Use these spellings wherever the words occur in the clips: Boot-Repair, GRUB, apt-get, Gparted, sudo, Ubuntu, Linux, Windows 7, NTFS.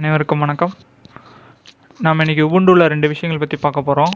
அனைவருக்கும் வணக்கம். நாம் இன்னைக்கு உபுண்டுல ரெண்டு விஷயங்கள் பற்றி பார்க்க போகிறோம்.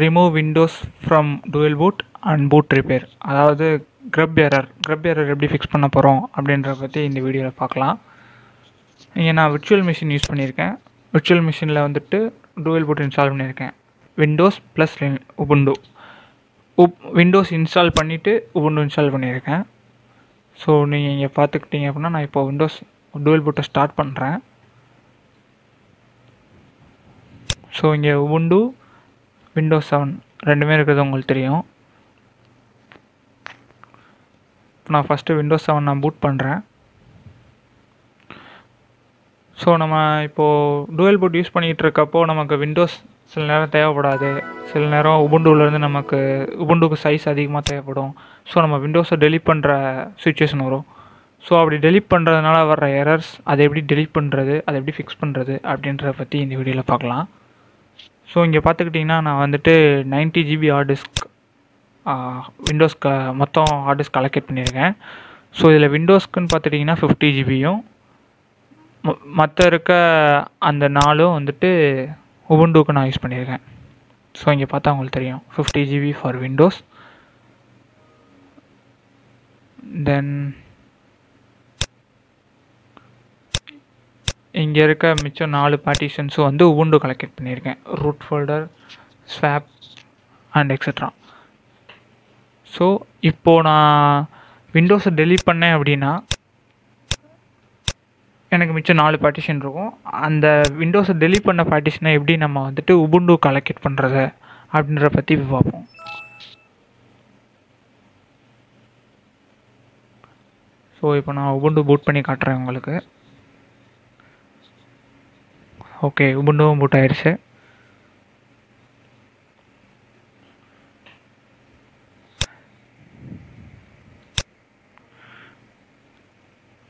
Remove Windows from dual boot and boot repair, அதாவது கிரப் எரர் எப்படி ஃபிக்ஸ் பண்ண போகிறோம் அப்படின்றத பற்றி இந்த வீடியோவில் பார்க்கலாம். இங்கே நான் விர்ச்சுவல் மிஷின் யூஸ் பண்ணியிருக்கேன். விர்ச்சுவல் மிஷினில் வந்துட்டு டூயல் பூட் இன்ஸ்டால் பண்ணியிருக்கேன். Windows plus Ubuntu Windows install பண்ணிவிட்டு உபுண்டு இன்ஸ்டால் பண்ணியிருக்கேன். ஸோ நீங்கள் இங்கே பார்த்துக்கிட்டீங்க அப்படின்னா, நான் இப்போ விண்டோஸ் டூயல் பூட்டை ஸ்டார்ட் பண்ணுறேன். ஸோ இங்கே உபுண்டு விண்டோஸ் 7 ரெண்டுமே இருக்கிறது உங்களுக்கு தெரியும். இப்போ நான் ஃபஸ்ட்டு விண்டோஸ் 7 நான் பூட் பண்ணுறேன். ஸோ நம்ம இப்போது டூயல் பூட் யூஸ் பண்ணிகிட்டு இருக்கப்போ நமக்கு விண்டோஸ் சில நேரம் தேவைப்படாது. சில நேரம் உபுண்டுலேருந்து நமக்கு உபுண்டுக்கு சைஸ் அதிகமாக தேவைப்படும். ஸோ நம்ம விண்டோஸை டெலிட் பண்ணுற சுச்சுவேஷன் வரும். ஸோ அப்படி டெலிட் பண்ணுறதுனால வர்ற எரர்ஸ், அதை எப்படி டெலிட் பண்ணுறது, அதை எப்படி ஃபிக்ஸ் பண்ணுறது அப்படின்றத பற்றி இந்த வீடியோவில் பார்க்கலாம். ஸோ இங்கே பார்த்துக்கிட்டிங்கன்னா, நான் வந்துட்டு 90 GB ஹார்ட் டிஸ்க் விண்டோஸ்க்கு மொத்தம் ஹார்ட் டிஸ்க் அலோகேட் பண்ணியிருக்கேன். ஸோ இதில் விண்டோஸ்க்குன்னு பார்த்துட்டிங்கன்னா 50 GB-யும் மற்ற இருக்க அந்த 4 வந்துட்டு உபுண்டுக்கு நான் யூஸ் பண்ணியிருக்கேன். ஸோ இங்கே பார்த்தா உங்களுக்கு தெரியும், 50 GB ஃபார் விண்டோஸ். தென் இங்கே இருக்க மிச்சம் 4 பார்ட்டிஷன்ஸும் வந்து உபுண்டு கலெக்ட் பண்ணியிருக்கேன். Root folder, swap and extra. So இப்போது நான் விண்டோஸை டெலீட் பண்ணேன் அப்படின்னா எனக்கு மிச்சம் 4 பார்ட்டிஷன் இருக்கும். அந்த விண்டோஸை டெலீட் பண்ண பார்ட்டிஷனை எப்படி நம்ம வந்துட்டு உபுண்டு கலெக்ட் பண்ணுறது அப்படின்ற பற்றி பார்ப்போம். ஸோ இப்போ நான் உபுண்டு பூட் பண்ணி காட்டுறேன் உங்களுக்கு. ஓகே, உபுண்டுவும் பூட் ஆயிடுச்சு.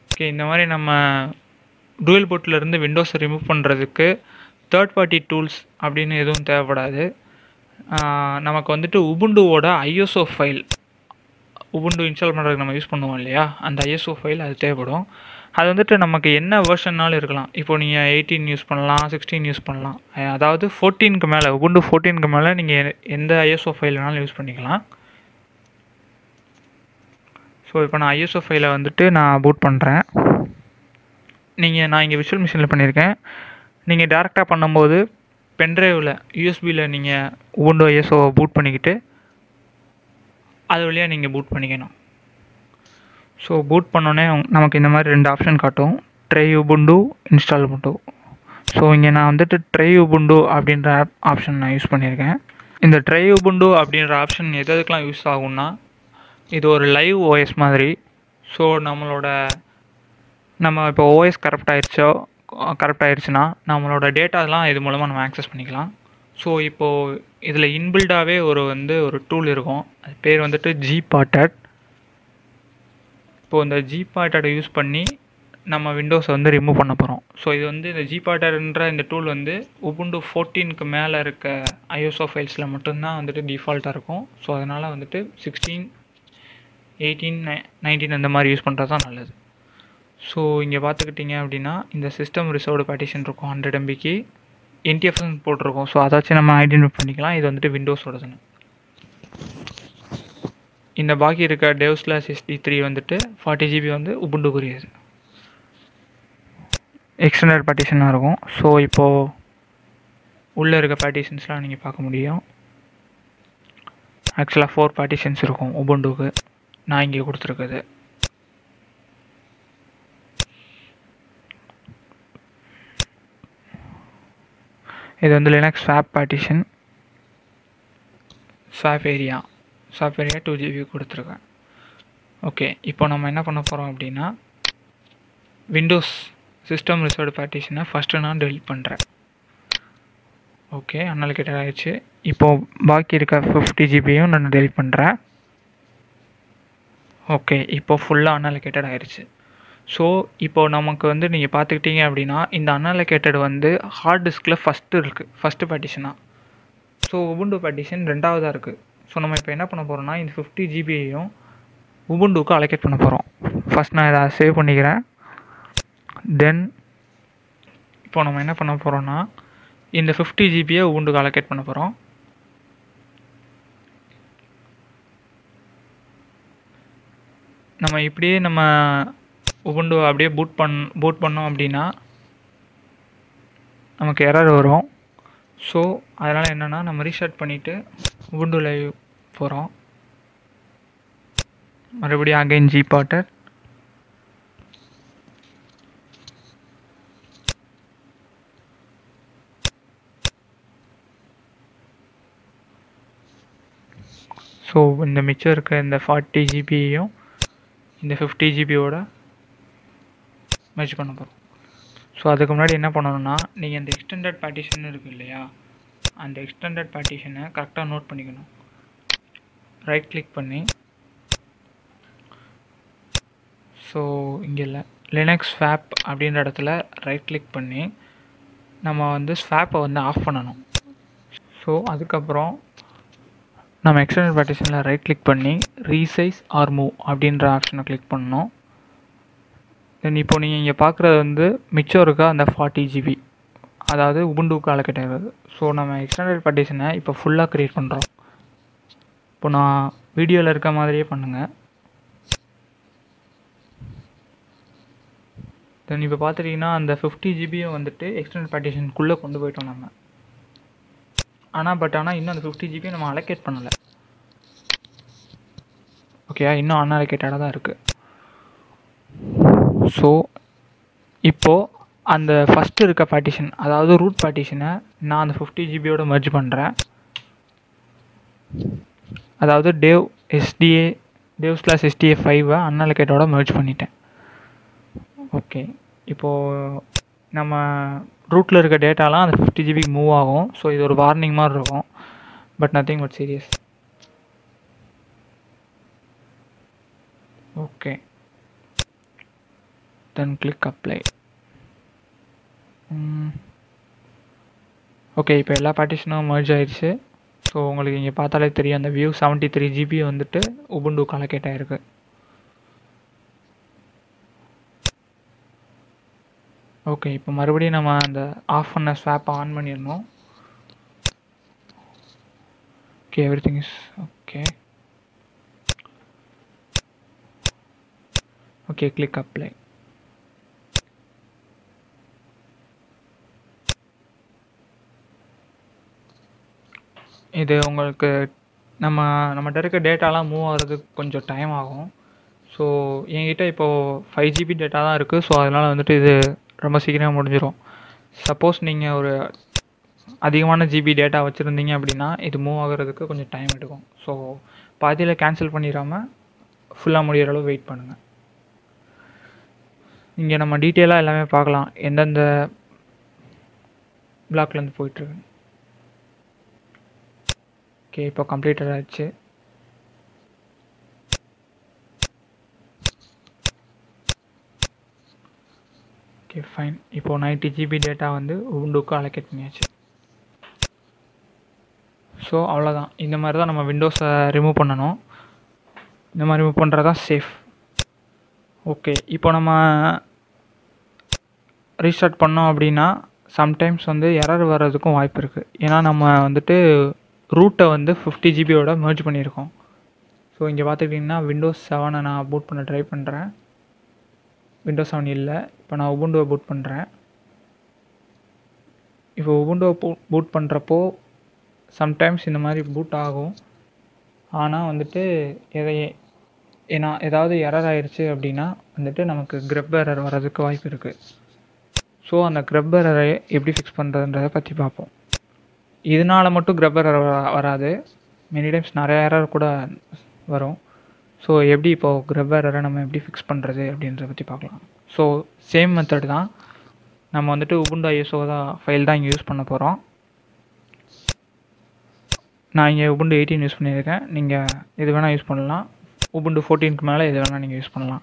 ஓகே, இந்த மாதிரி நம்ம டூயல் பூட்லேருந்து விண்டோஸை ரிமூவ் பண்ணுறதுக்கு தேர்ட் பார்ட்டி டூல்ஸ் அப்படின்னு எதுவும் தேவைப்படாது. நமக்கு வந்துட்டு உபுண்டுவோட ஐஎஸ்ஓ ஃபைல், உபுண்டு இன்ஸ்டால் பண்ணுறதுக்கு நம்ம யூஸ் பண்ணுவோம் இல்லையா, அந்த ஐஎஸ்ஓ ஃபைல் அது தேவைப்படும். அது வந்துட்டு நமக்கு என்ன வெர்ஷன்னாலும் இருக்கலாம். இப்போ நீங்கள் 18 யூஸ் பண்ணலாம், 16 யூஸ் பண்ணலாம், அதாவது 14க்கு மேலே, உபுண்டு 14க்கு மேலே நீங்கள் எந்த ஐஎஸ்ஓ ஃபைல் வேணாலும் யூஸ் பண்ணிக்கலாம். ஸோ இப்போ நான் ஐஎஸ்ஓ ஃபைலை வந்துட்டு நான் பூட் பண்ணுறேன். நான் இங்கே விர்ச்சுவல் மிஷினில் பண்ணியிருக்கேன். நீங்கள் டேரெக்டாக பண்ணும்போது பென்ட்ரைவில் யூஎஸ்பியில் நீங்கள் உபுண்டு ஐஎஸ்ஓவை பூட் பண்ணிக்கிட்டு அது வழியாக நீங்கள் பூட் பண்ணிக்கணும். ஸோ பூட் பண்ணோன்னே நமக்கு இந்த மாதிரி 2 ஆப்ஷன் காட்டும், try Ubuntu, install Ubuntu. So இங்கே நான் வந்துட்டு ட்ரை உபுண்டு அப்படின்ற ஆப்ஷன் நான் யூஸ் பண்ணியிருக்கேன். இந்த ட்ரை உபுண்டு அப்படின்ற ஆப்ஷன் எதுக்கெலாம் யூஸ் ஆகும்னா, இது ஒரு லைவ் ஓஎஸ் மாதிரி. ஸோ நம்ம இப்போ ஓஎஸ் கரெக்ட் ஆயிடுச்சுன்னா நம்மளோட டேட்டாலாம் இது மூலமாக நம்ம ஆக்சஸ் பண்ணிக்கலாம். ஸோ இப்போது இதில் இன்பில்டாகவே ஒரு டூல் இருக்கும். அது பேர் வந்துட்டு Gparted. இப்போது இந்த Gparted யூஸ் பண்ணி நம்ம விண்டோஸை வந்து ரிமூவ் பண்ண போகிறோம். ஸோ இது வந்து இந்த Gpartedன்ற இந்த டூல் வந்து உபுண்டு 14க்கு மேலே இருக்க ஐஎஸ்ஓ ஃபைல்ஸில் மட்டும்தான் வந்துட்டு டிஃபால்ட்டாக இருக்கும். ஸோ அதனால் வந்துட்டு 16, 18, 19 அந்த மாதிரி யூஸ் பண்ணுறது தான் நல்லது. ஸோ இங்கே பார்த்துக்கிட்டிங்க அப்படின்னா, இந்த சிஸ்டம் ரிசர்வ்டு பார்ட்டிஷன் இருக்கும் 100 MB-க்கு NTFS போட்டிருக்கோம். ஸோ அதாச்சும் நம்ம ஐடென்டிஃபை பண்ணிக்கலாம், இது வந்துட்டு விண்டோஸோடதுன்னு. இந்த பாக்கி இருக்க dev/sd3 வந்துட்டு 40 GB வந்து உபுண்டுக்குரியது, எக்ஸ்டர்னல் பார்ட்டிஷனாக இருக்கும். ஸோ இப்போது உள்ளே இருக்க பார்ட்டிஷன்ஸ்லாம் நீங்கள் பார்க்க முடியும். ஆக்சுவலாக 4 பார்ட்டிஷன்ஸ் இருக்கும் உபுண்டுக்கு, நான் இங்கே கொடுத்துருக்குது. இது வந்து Linux swap partition, swap area 2 GB கொடுத்துருக்கேன். ஓகே, இப்போ நம்ம என்ன பண்ண போகிறோம் அப்படின்னா, விண்டோஸ் சிஸ்டம் ரிசர்வ்டு பார்ட்டிஷனை ஃபஸ்ட்டு நான் டெலிட் பண்ணுறேன். ஓகே, அனலோகேட்டட் ஆகிடுச்சு. இப்போது பாக்கி இருக்க 50 GB-யும் நான் டெலிட் பண்ணுறேன். ஓகே, இப்போது ஃபுல்லாக அனலோகேட்டட் ஆகிடுச்சு. ஸோ இப்போது நமக்கு வந்து நீங்கள் பார்த்துக்கிட்டிங்க அப்படின்னா, இந்த அனலோகேட்டட் வந்து ஹார்ட் டிஸ்கில் ஃபஸ்ட்டு பார்ட்டிஷனாக, ஸோ உபுண்டு பார்ட்டிஷன் 2ஆவதாக இருக்குது. ஸோ நம்ம இப்போ என்ன பண்ண போகிறோம்னா, இந்த 50 GB-யும் உபுண்டுக்கு அலோகேட் பண்ண போகிறோம். ஃபஸ்ட் நான் இதை சேவ் பண்ணிக்கிறேன். தென் இப்போ இப்போ நம்ம என்ன பண்ண போகிறோம்னா இந்த 50 GB உபுண்டுக்கு அலோகேட் பண்ண போகிறோம். நம்ம இப்படியே நம்ம உபுண்டு அப்படியே பூட் பண்ணோம் அப்படின்னா நமக்கு எரர் வரும். ஸோ அதனால் என்னென்னா நம்ம ரீஸ்டார்ட் பண்ணிவிட்டு உபுண்டு லைவ் போகிறோம். மறுபடியும் அகைன் Gparted. ஸோ இந்த மிச்சம் இருக்க இந்த 40 GBயும் இந்த 50 GBயோட மெர்ஜ் பண்ண போகிறோம். ஸோ அதுக்கு முன்னாடி என்ன பண்ணணும்னா நீங்கள் இந்த எக்ஸ்டெண்டட் பார்ட்டிஷன் இருக்குது இல்லையா, அந்த எக்ஸ்டெண்டட் பார்ட்டிஷனை கரெக்டாக நோட் பண்ணிக்கணும். ரைட் கிளிக் பண்ணி ஸோ இங்கே இல்லை லினக்ஸ் ஸ்வாப் அப்படின்ற இடத்துல ரைட் கிளிக் பண்ணி நம்ம வந்து ஸ்வாப்பை வந்து ஆஃப் பண்ணணும். ஸோ அதுக்கப்புறம் நம்ம எக்ஸ்டெண்டட் பார்ட்டிஷனில் ரைட் கிளிக் பண்ணி ரீசைஸ் ஆர் மூவ் அப்படின்ற ஆப்ஷனை கிளிக் பண்ணணும். தென் இப்போ நீங்கள் இங்கே பார்க்குறது வந்து மிச்சம் இருக்கா அந்த 40 GB, அதாவது உபுண்டுக்கு அலோகேட் ஆகிறது. ஸோ நம்ம எக்ஸ்டெண்டட் பார்ட்டிஷனை இப்போ ஃபுல்லாக க்ரியேட் பண்ணுறோம். இப்போ நான் வீடியோவில் இருக்க மாதிரியே பண்ணுங்கள். தென் இப்போ பார்த்துட்டிங்கன்னா அந்த 50 GBயை வந்துட்டு எக்ஸ்டெண்டட் பார்ட்டிஷனுக்குள்ளே கொண்டு போயிட்டோம் நம்ம. ஆனால் இன்னும் அந்த 50 GB நம்ம அலோகேட் பண்ணலை. ஓகேயா, இன்னும் அன்அலோகேட்டடாக தான் இருக்குது. ஸோ இப்போது அந்த ஃபஸ்ட்டு இருக்க பார்ட்டிஷன், அதாவது ரூட் பார்ட்டிஷனை நான் அந்த 50 GBயோட மெர்ஜ் பண்ணுறேன். அதாவது dev/sda5-ஐ அன்அலோகேட்டோட மெர்ஜ் பண்ணிட்டேன். ஓகே, இப்போது நம்ம ரூட்டில் இருக்க டேட்டாலாம் அந்த 50 GBக்கு மூவ் ஆகும். ஸோ இது ஒரு வார்னிங் மாதிரி இருக்கும், but nothing but serious. Okay, then click apply. Okay, இப்போ எல்லா பார்ட்டிஷனும் மெர்ஜ் ஆயிடுச்சு. ஸோ உங்களுக்கு இங்கே பார்த்தாலே தெரியும் அந்த வியூ 73 GB வந்துட்டு உபுண்டுக்கு அலோகேட் ஆகிருக்கு. ஓகே, இப்போ மறுபடியும் நம்ம அந்த ஆஃப் பண்ண ஸ்வாப்பை ஆன் பண்ணிடணும். Okay, everything is okay. Okay, click apply. இது உங்களுக்கு நம்மகிட்ட இருக்க டேட்டாலாம் மூவ் ஆகிறதுக்கு கொஞ்சம் டைம் ஆகும். ஸோ என்கிட்ட இப்போது 5 GB டேட்டா தான் இருக்குது. ஸோ அதனால் வந்துட்டு இது ரொம்ப சீக்கிரமாக முடிஞ்சிடும். சப்போஸ் நீங்கள் ஒரு அதிகமான ஜிபி டேட்டா வச்சுருந்தீங்க அப்படின்னா இது மூவ் ஆகிறதுக்கு கொஞ்சம் டைம் எடுக்கும். ஸோ பாதியில் கேன்சல் பண்ணிடாமல் ஃபுல்லாக முடிகிற அளவு வெயிட் பண்ணுங்கள். இங்கே நம்ம டீட்டெயிலாக எல்லாமே பார்க்கலாம் எந்தெந்த பிளாக்லேருந்து போயிட்டுருக்கு. ஓகே, இப்போ கம்ப்ளீட்டட் ஆகிடுச்சு. Okay, fine. இப்போது 90 GB டேட்டா வந்து உபுண்டுக்கு அலோகேட் பண்ணியாச்சு. ஸோ அவ்வளோதான். இந்த மாதிரி தான் நம்ம விண்டோஸை ரிமூவ் பண்ணணும். இந்த மாதிரி ரிமூவ் பண்ணுறது தான் சேஃப். ஓகே, இப்போ நம்ம ரீஸ்டார்ட் பண்ணோம் அப்படின்னா சம்டைம்ஸ் வந்து எரர் வர்றதுக்கும் வாய்ப்பு இருக்குது. ஏன்னா நம்ம வந்துட்டு ரூட்டை வந்து 50 GBயோட மெர்ஜ் பண்ணியிருக்கோம். ஸோ இங்கே பார்த்துக்கிட்டிங்கன்னா விண்டோஸ் 7 நான் பூட் பண்ண ட்ரை பண்ணுறேன். விண்டோஸ் 7 இல்லை. இப்போ நான் உபுண்டுவை பூட் பண்ணுறேன். இப்போ உபுண்டுவை பூட் பண்ணுறப்போ சம்டைம்ஸ் இந்த மாதிரி பூட் ஆகும். ஆனால் வந்துட்டு ஏன்னா ஏதாவது எரர் ஆயிடுச்சு அப்படின்னா வந்துட்டு நமக்கு GRUB எரர் வர்றதுக்கு வாய்ப்பு இருக்குது. ஸோ அந்த GRUB எரரை எப்படி ஃபிக்ஸ் பண்ணுறதுன்றதை பற்றி பார்ப்போம். இதனால் மட்டும் GRUB எரர் வராது, மெனி டைம்ஸ் நிறையா எரர் கூட வரும். ஸோ எப்படி இப்போது GRUB எரரை நம்ம எப்படி ஃபிக்ஸ் பண்ணுறது அப்படின்றத பற்றி பார்க்கலாம். ஸோ சேம் மெத்தட் தான் நம்ம வந்துட்டு உபுண்டு ஐஎஸ்ஓ தான் ஃபைல் தான் இங்கே யூஸ் பண்ண போகிறோம். நான் இங்கே உபுண்டு 18 யூஸ் பண்ணியிருக்கேன். நீங்கள் எது வேணால் யூஸ் பண்ணலாம். உபுண்டு 14க்கு மேலே எது வேணால் நீங்கள் யூஸ் பண்ணலாம்.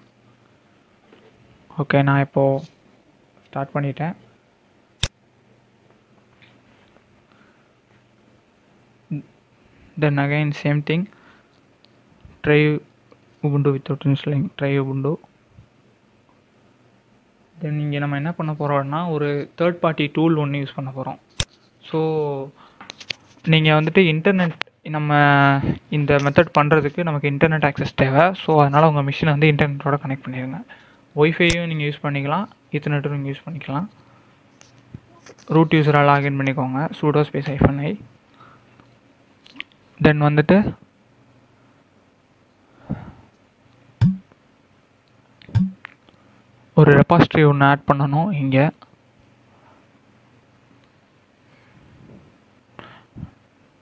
ஓகே, நான் இப்போது ஸ்டார்ட் பண்ணிட்டேன். Then again same thing, try Ubuntu without installing, try Ubuntu. Then இங்கே நம்ம என்ன பண்ண போகிறோம்னா ஒரு தேர்ட் பார்ட்டி டூல் ஒன்று யூஸ் பண்ண போகிறோம். ஸோ நீங்கள் வந்துட்டு இன்டர்நெட் நம்ம இந்த மெத்தட் பண்ணுறதுக்கு நமக்கு இன்டர்நெட் ஆக்சஸ் தேவை. ஸோ அதனால் உங்கள் மிஷினை வந்து இன்டர்நெட்டோட கனெக்ட் பண்ணிடுங்க. ஒய்ஃபையும் நீங்கள் யூஸ் பண்ணிக்கலாம், ஈத்தர்நெட்டும் நீங்கள் யூஸ் பண்ணிக்கலாம். ரூட் யூஸராக லாகின் பண்ணிக்கோங்க, சூடோ ஸ்பேஸ் -i. தென் வந்துட்டு ஒரு ரெபாசிட்ரி ஒன்று ஆட் பண்ணணும். இங்கே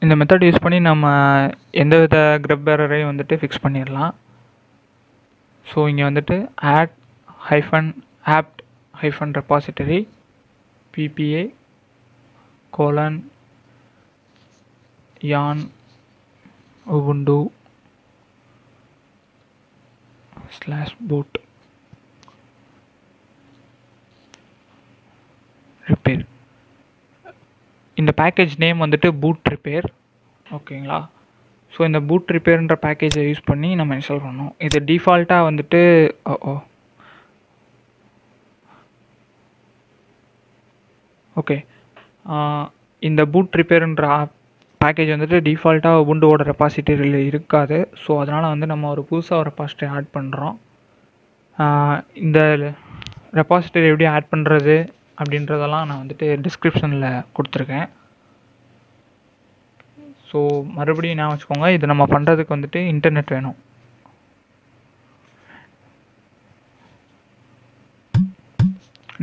இந்த மெத்தட் யூஸ் பண்ணி நம்ம எந்த வித கிரப் எரரையும் வந்துட்டு ஃபிக்ஸ் பண்ணிடலாம். ஸோ இங்கே வந்துட்டு apt-repository ppa:/ubuntu/boot ரிப்பேர். இந்த பேக்கேஜ் நேம் வந்துட்டு Boot-Repair, ஓகேங்களா? ஸோ இந்த Boot-Repairன்ற பேக்கேஜை யூஸ் பண்ணி நம்ம இன்ஸ்டால் பண்ணணும். இது டிஃபால்ட்டாக வந்துட்டு ஓகே இந்த Boot-Repairன்ற பேக்கேஜ் வந்துட்டு டிஃபால்ட்டாக Ubuntuவோட ரெபாசிட்டரியில் இருக்காது. ஸோ அதனால் வந்து நம்ம ஒரு புதுசாக ஒரு ரெபாசிட்டரி ஆட் பண்ணுறோம். இந்த ரெபாசிட்டரி எப்படி ஆட் பண்ணுறது அப்படின்றதெல்லாம் நான் வந்துட்டு டிஸ்கிரிப்ஷனில் கொடுத்துருக்கேன். ஸோ மறுபடியும் நான் வச்சுக்கோங்க, இது நம்ம பண்ணுறதுக்கு வந்துட்டு இன்டர்நெட் வேணும்.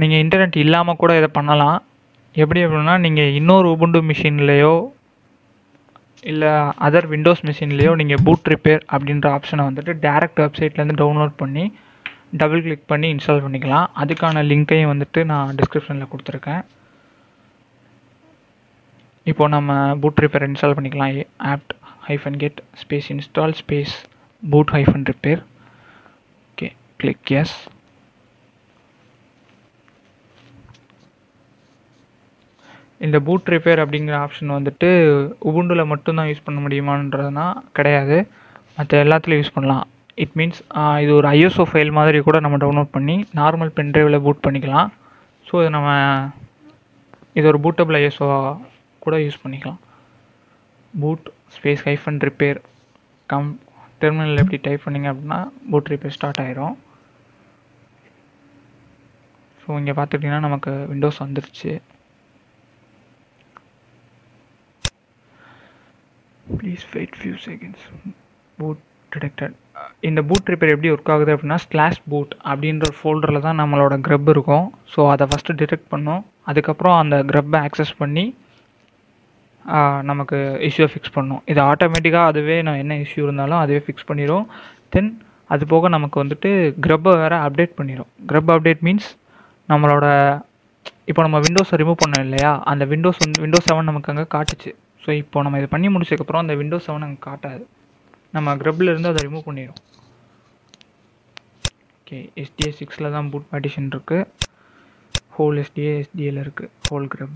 நீங்கள் இன்டர்நெட் இல்லாமல் கூட இதை பண்ணலாம். எப்படி அப்படின்னா, நீங்கள் இன்னொரு உபுண்டு மிஷின்லேயோ இல்லை அதர் விண்டோஸ் மிஷின்லேயோ நீங்கள் Boot-Repair அப்படின்ற ஆப்ஷனை வந்துட்டு டேரெக்ட் வெப்சைட்லேருந்து டவுன்லோட் பண்ணி டபுள் கிளிக் பண்ணி இன்ஸ்டால் பண்ணிக்கலாம். அதுக்கான லிங்க்கையும் வந்துட்டு நான் டிஸ்கிரிப்ஷனில் கொடுத்துருக்கேன். இப்போது நம்ம Boot-Repair இன்ஸ்டால் பண்ணிக்கலாம். apt-get /install /boot-repair okay, click yes. இந்த Boot-Repair அப்படிங்கிற ஆப்ஷன் வந்துட்டு உபுண்டுல மட்டும்தான் யூஸ் பண்ண முடியுமான்றதுனா கிடையாது, மற்ற எல்லாத்துலேயும் யூஸ் பண்ணலாம். இட் மீன்ஸ் இது ஒரு ஐஎஸ்ஓ ஃபைல் மாதிரி கூட நம்ம டவுன்லோட் பண்ணி நார்மல் பென்ட்ரைவில் பூட் பண்ணிக்கலாம். ஸோ இது நம்ம இது ஒரு பூட்டபிள் ஐஎஸ்ஓ கூட யூஸ் பண்ணிக்கலாம். boot-repair டெர்மினலில் எப்படி டைப் பண்ணிங்க அப்படின்னா Boot-Repair ஸ்டார்ட் ஆகிரும். ஸோ இங்கே பார்த்துக்கிட்டிங்கன்னா நமக்கு விண்டோஸ் வந்துருச்சு. Please wait few seconds. Boot detected. இந்த Boot-Repair எப்படி ஒர்க் ஆகுது அப்படின்னா, /boot அப்படின்ற ஃபோல்டரில் தான் நம்மளோட கிரப் இருக்கும். ஸோ அதை ஃபஸ்ட்டு டிடெக்ட் பண்ணோம், அதுக்கப்புறம் அந்த கிரப்பை ஆக்சஸ் பண்ணி நமக்கு இஷ்யூவை ஃபிக்ஸ் பண்ணோம். இது ஆட்டோமேட்டிக்காக அதுவே நான் என்ன இஷ்யூ இருந்தாலும் அதுவே ஃபிக்ஸ் பண்ணிடும். தென் அது போக நமக்கு வந்துட்டு கிரப்பை வேறு அப்டேட் பண்ணிடும். கிரப் அப்டேட் மீன்ஸ் நம்மளோட இப்போ நம்ம விண்டோஸை ரிமூவ் பண்ணோம் இல்லையா, அந்த விண்டோஸ் 7 நமக்கு அங்கே காட்டுச்சு. ஸோ இப்போ நம்ம இது பண்ணி முடிச்சதுக்கப்புறம் அந்த விண்டோஸ் 7 அங்கே காட்டாது, நம்ம கிரப்லேருந்து அதை ரிமூவ் பண்ணிடும். ஓகே, SDA 6ல் தான் பூட் பார்ட்டிஷன் இருக்குது. ஹோல் SDAல இருக்குது ஹோல் கிரப்.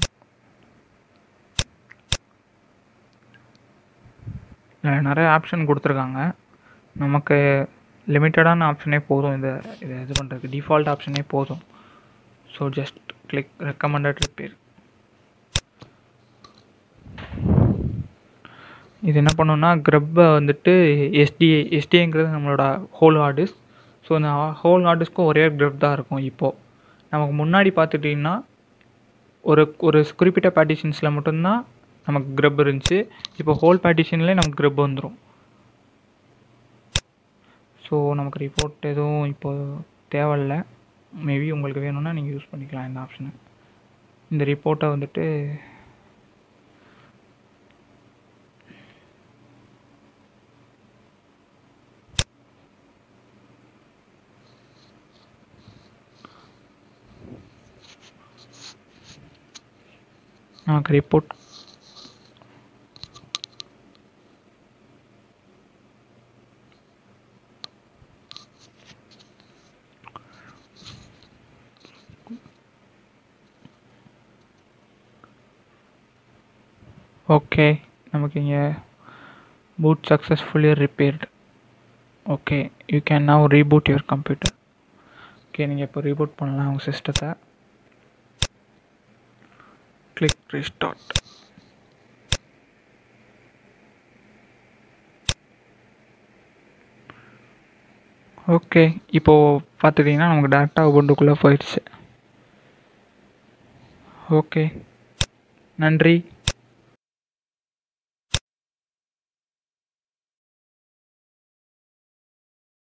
நிறைய ஆப்ஷன் கொடுத்துருக்காங்க, நமக்கு லிமிட்டடான ஆப்ஷனே போதும். இதை இது பண்ணுறதுக்கு டிஃபால்ட் ஆப்ஷனே போதும். So just click recommended repair. இது என்ன பண்ணோன்னா கிரப்பை வந்துட்டு SDAங்கிறது நம்மளோட ஹோல் ஹார்ட் டிஸ்க். ஸோ அந்த ஹோல் ஹார்ட் டிஸ்க்கும் ஒரே கிரப் தான் இருக்கும். இப்போது நமக்கு முன்னாடி பார்த்துட்டிங்கன்னா ஒரு குறிப்பிட்ட பார்ட்டிஷன்ஸில் மட்டும்தான் நமக்கு கிரப் இருந்துச்சு. இப்போ ஹோல் பார்ட்டிஷன்லேயே நமக்கு கிரப் வந்துடும். ஸோ நமக்கு ரிப்போர்ட் எதுவும் இப்போது தேவையில்லை. மேபி உங்களுக்கு வேணும்னா நீங்கள் யூஸ் பண்ணிக்கலாம் இந்த ஆப்ஷனை. இந்த ரிப்போர்ட்டை வந்துட்டு நமக்கு ரிப்போர்ட் ஓகே, நமக்கு இங்கே boot successfully repaired. Okay, you can now reboot your computer. Okay, you can reboot your system. Click restart. Okay, now we will data Ubuntu. Okay, Nandri.